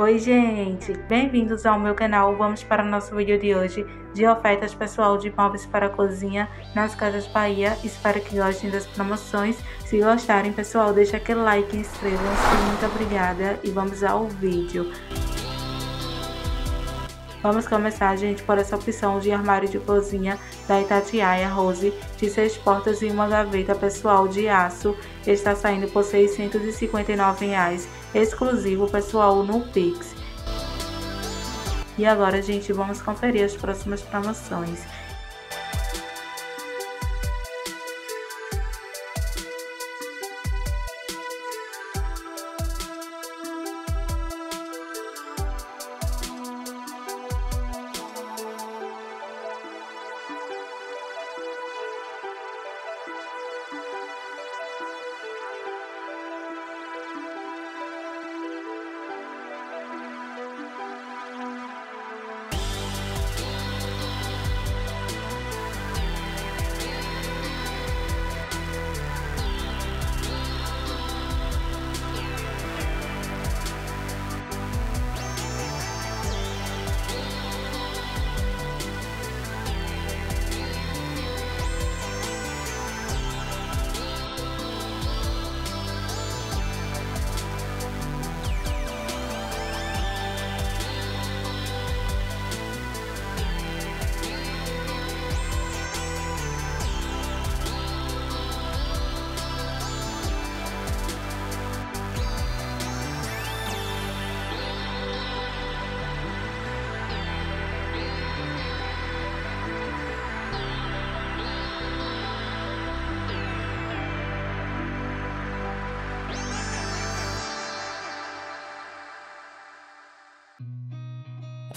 Oi gente, bem-vindos ao meu canal. Vamos para o nosso vídeo de hoje de ofertas pessoal de imóveis para cozinha nas Casas Bahia. Espero que gostem das promoções. Se gostarem, pessoal, deixa aquele like e inscrevam-se. Muito obrigada e vamos ao vídeo. Vamos começar, gente, por essa opção de armário de cozinha da Itatiaia Rose, de 6 portas e uma gaveta pessoal de aço. Está saindo por R$ 659,00, exclusivo pessoal no Pix. E agora, gente, vamos conferir as próximas promoções. I've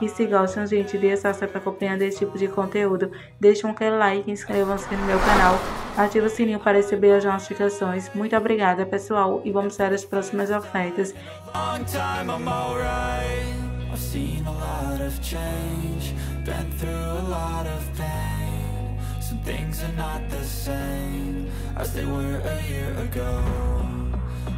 E se gostam, gente, de acessar para acompanhar esse tipo de conteúdo, deixam aquele like, inscrevam-se no meu canal, ativa o sininho para receber as notificações. Muito obrigada, pessoal, e vamos para as próximas ofertas.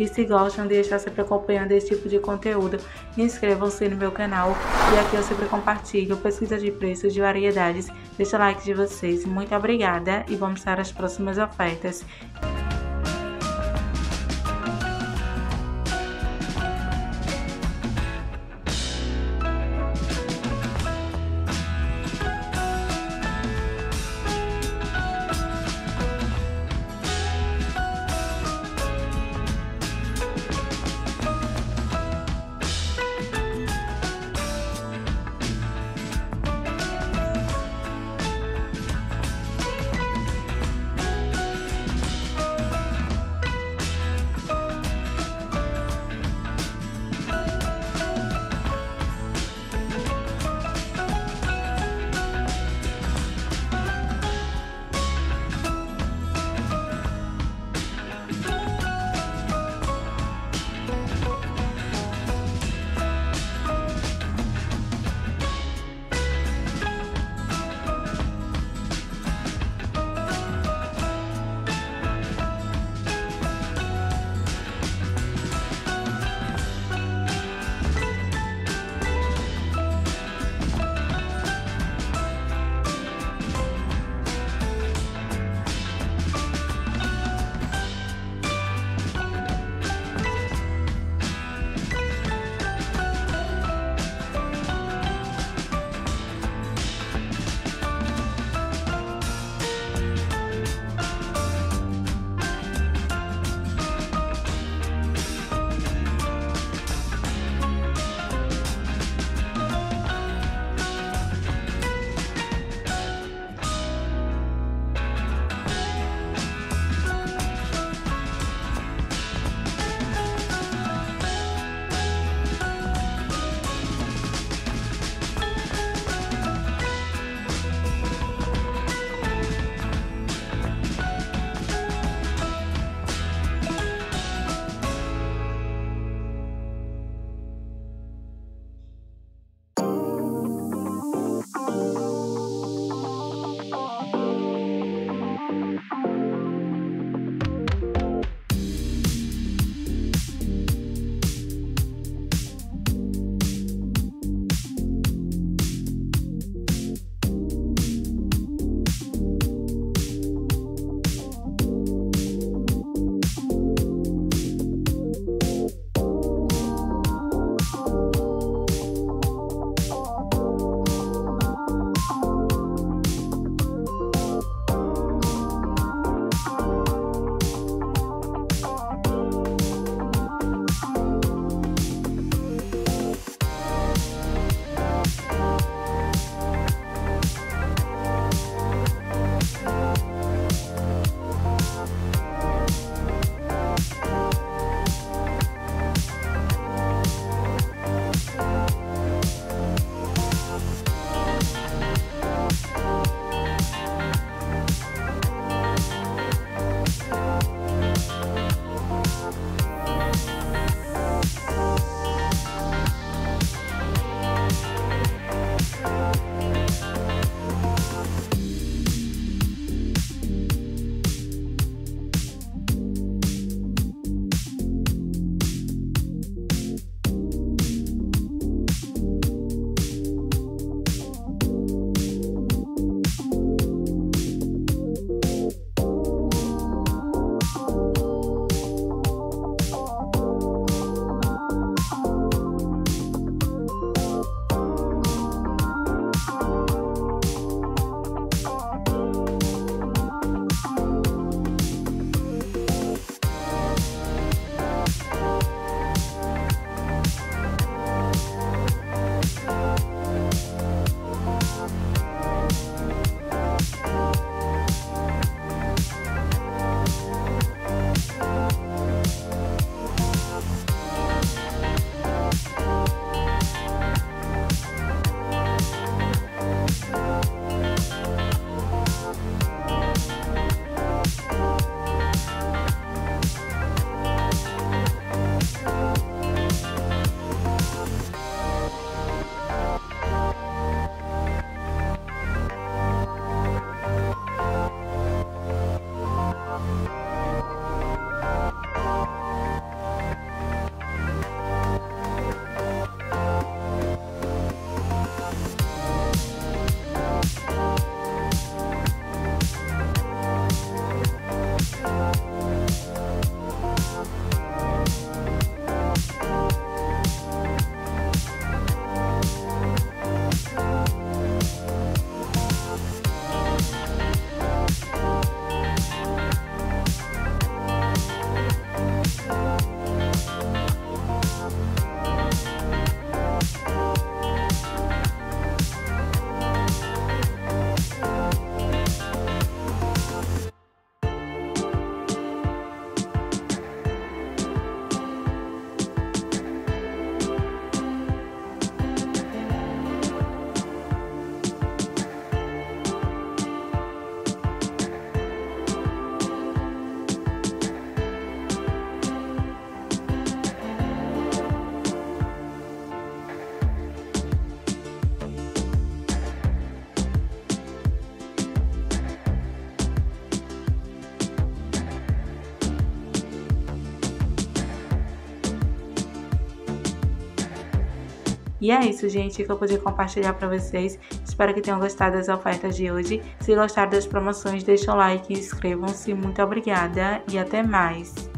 E se gostam de estar sempre acompanhando esse tipo de conteúdo, inscrevam-se no meu canal. E aqui eu sempre compartilho pesquisa de preços de variedades. Deixa o like de vocês. Muito obrigada e vamos para as próximas ofertas. E é isso, gente, que eu pude compartilhar pra vocês. Espero que tenham gostado das ofertas de hoje. Se gostaram das promoções, deixem o like e inscrevam-se. Muito obrigada e até mais!